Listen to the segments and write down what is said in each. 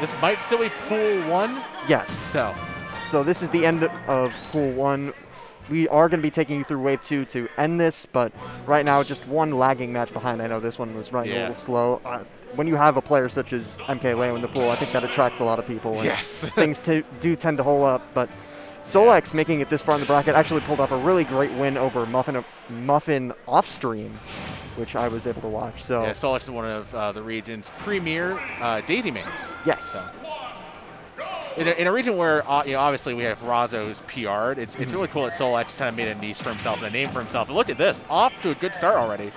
This might still be Pool 1? Yes. So this is the end of Pool 1. We are going to be taking you through Wave 2 to end this, but right now just one lagging match behind. I know this one was running a little slow. When you have a player such as MKLeo in the pool, I think that attracts a lot of people. And things do tend to hole up, but SoulX, making it this far in the bracket, actually pulled off a really great win over Muffin off stream, which I was able to watch. So yeah, SoulX is one of the region's premier Daisy mains. Yes. So. In a region where obviously we have Razo, who's PR'd, it's really cool that SoulX kind of made a niche for himself and a name for himself. And look at this, off to a good start already.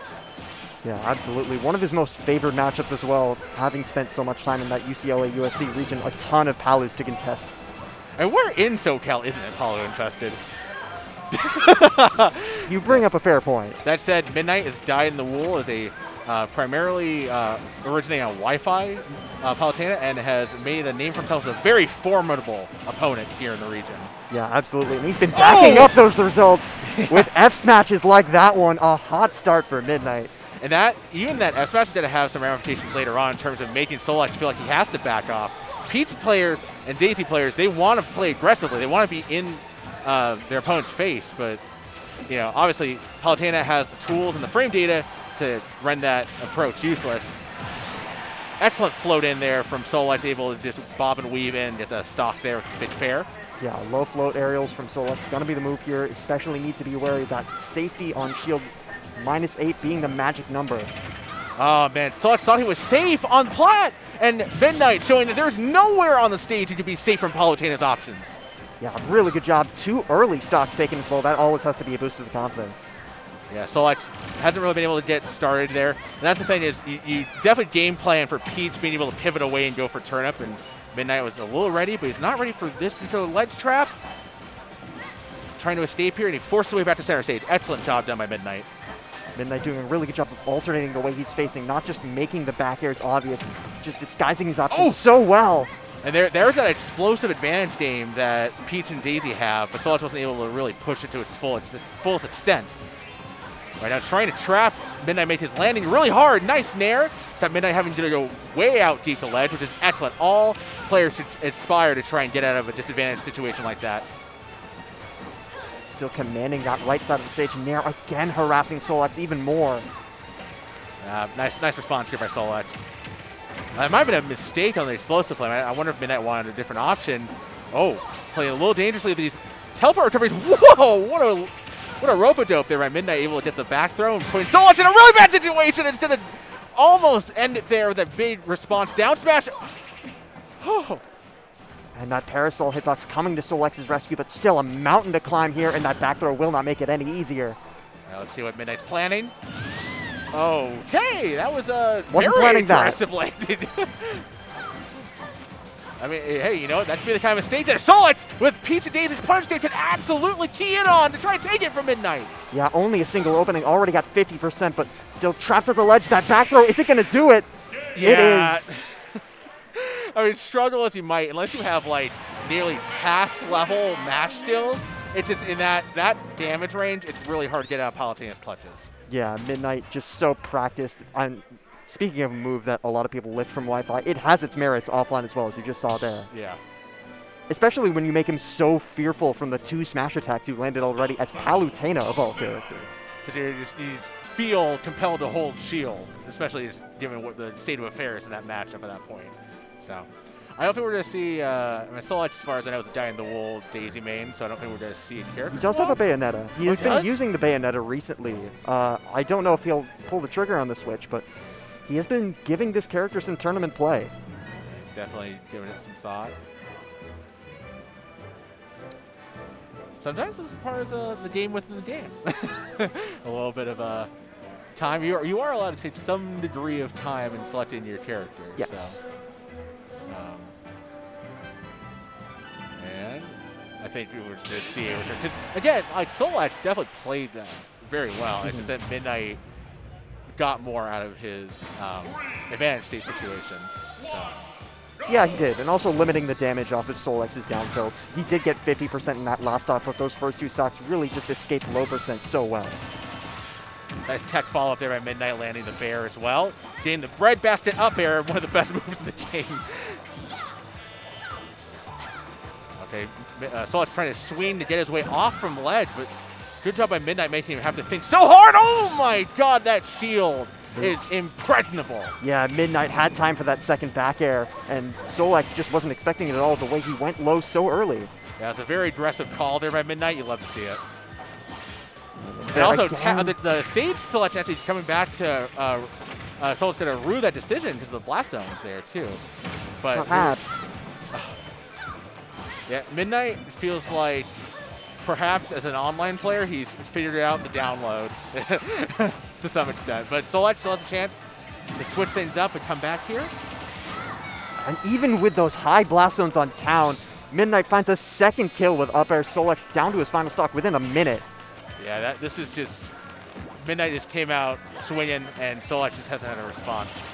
Yeah, absolutely. One of his most favored matchups as well, having spent so much time in that UCLA-USC region, a ton of Palus to contest. And we're in SoCal, isn't it, Palu infested? You bring up a fair point. That said, Midnight is dyed in the wool as a primarily originating on Wi-Fi Palutena, and has made a name for himself as a very formidable opponent here in the region. Yeah, absolutely. And he's been backing up those results with F smashes like that one. A hot start for Midnight. And even that F smash is going to have some ramifications later on in terms of making SoulX feel like he has to back off. Peach players and Daisy players, they want to play aggressively. They want to be in their opponent's face, but obviously Palutena has the tools and the frame data to render that approach useless. Excellent float in there from SoulX, able to just bob and weave in, get the stock there with the big fair. Yeah, low float aerials from SoulX, going to be the move here. Especially need to be wary about safety on shield, -8 being the magic number. Oh man, SoulX thought he was safe on plat, and Midnight showing that there's nowhere on the stage he could be safe from Palutena's options. Yeah, really good job. Two early stocks taken as well. That always has to be a boost to the confidence. Yeah, SoulX hasn't really been able to get started there. And that's the thing is, you definitely game plan for Peach being able to pivot away and go for turn up. And Midnight was a little ready, but he's not ready for this particular ledge trap. Trying to escape here, and he forced his way back to center stage. Excellent job done by Midnight. Midnight doing a really good job of alternating the way he's facing, not just making the back airs obvious, just disguising his options so well. And there's that explosive advantage game that Peach and Daisy have, but SoulX wasn't able to really push it to its fullest extent. Right now, trying to trap Midnight, make his landing really hard. Nice nair. Except Midnight having to go way out deep the ledge, which is excellent. All players should aspire to try and get out of a disadvantaged situation like that. Still commanding that right side of the stage. Nair again harassing SoulX even more. Nice response here by SoulX. That might have been a mistake on the explosive flame. I wonder if Midnight wanted a different option. Oh, playing a little dangerously with these teleport recoveries. Whoa, what a rope-a-dope there by Midnight, able to get the back throw and putting SoulX in a really bad situation. It's going to almost end it there with that big response down smash. Oh. And that parasol hitbox coming to SoulX's rescue, but still a mountain to climb here, and that back throw will not make it any easier. Now let's see what Midnight's planning. Okay, that was a very aggressive landing. I mean, hey, you know what? That could be the kind of mistake that SoulX with Peach and Daisy's punch game can absolutely key in on to try and take it from Midnight. Yeah, only a single opening. Already got 50%, but still trapped at the ledge. That back throw, is it going to do it? Yeah. It is. I mean, struggle as you might, unless you have, like, nearly task-level match skills, it's just in that damage range, it's really hard to get out of Palutena's clutches. Yeah, Midnight just so practiced. And speaking of a move that a lot of people lift from Wi-Fi, it has its merits offline as well, as you just saw there. Yeah. Especially when you make him so fearful from the two smash attacks you landed already as Palutena, of all characters. Because you just feel compelled to hold shield, especially just given what the state of affairs in that matchup at that point. So, I don't think we're going to see, I mean, SoulX, as far as I know, is a die-in-the-wool Daisy main, so I don't think we're going to see a character. He does have a Bayonetta. He has been using the Bayonetta recently. I don't know if he'll pull the trigger on the Switch, but he has been giving this character some tournament play. He's definitely giving it some thought. Sometimes this is part of the game within the game. A little bit of time. You are allowed to take some degree of time in selecting your character. Yes. So. And I think we were just going to see a return. Because, again, like, SoulX definitely played that very well. It's just that Midnight got more out of his advantage state situations. So. Yeah, he did. And also limiting the damage off of SoulX's down tilts. He did get 50% in that last off, but those first two stocks really just escaped low percent so well. Nice tech follow-up there by Midnight, landing the bear as well. Getting the breadbasket up air, one of the best moves in the game. Okay, SoulX trying to swing to get his way off from ledge, but good job by Midnight making him have to think so hard. Oh my god, that shield is impregnable. Yeah, Midnight had time for that second back air, and SoulX just wasn't expecting it at all the way he went low so early. Yeah, it's a very aggressive call there by Midnight. You love to see it. And also, the stage selection actually coming back to SoulX going to rue that decision because the blast zone was there, too. But perhaps. Yeah, Midnight feels like perhaps as an online player, he's figured out the download to some extent. But SoulX still has a chance to switch things up and come back here. And even with those high blast zones on town, Midnight finds a second kill with up air. SoulX down to his final stock within a minute. Yeah, this is just, Midnight just came out swinging, and SoulX just hasn't had a response.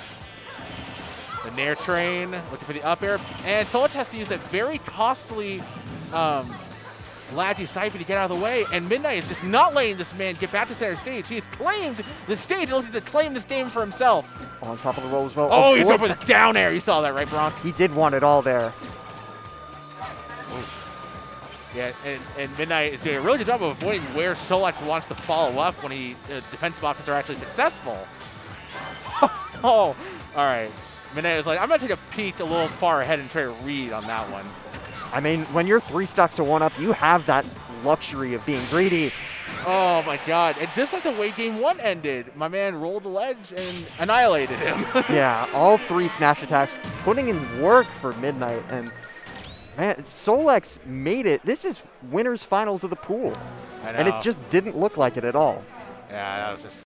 The Nair Train, looking for the up air, and SoulX has to use that very costly laggy Siphon to get out of the way, and Midnight is just not letting this man get back to center stage. He's claimed the stage, looking to claim this game for himself. On top of the roll as well. Oh, he's over the down air. You saw that, right, Bronk? He did want it all there. Yeah, and Midnight is doing a really good job of avoiding where SoulX wants to follow up when he defensive options are actually successful. Oh, all right. Midnight is like, I'm going to take a peek a little far ahead and try to read on that one. I mean, when you're 3 stocks to 1 up, you have that luxury of being greedy. Oh, my God. And just like the way game 1 ended, my man rolled the ledge and annihilated him. Yeah, all 3 smash attacks, putting in work for Midnight. And man, SoulX made it. This is winners finals of the pool. And it just didn't look like it at all. Yeah, that was just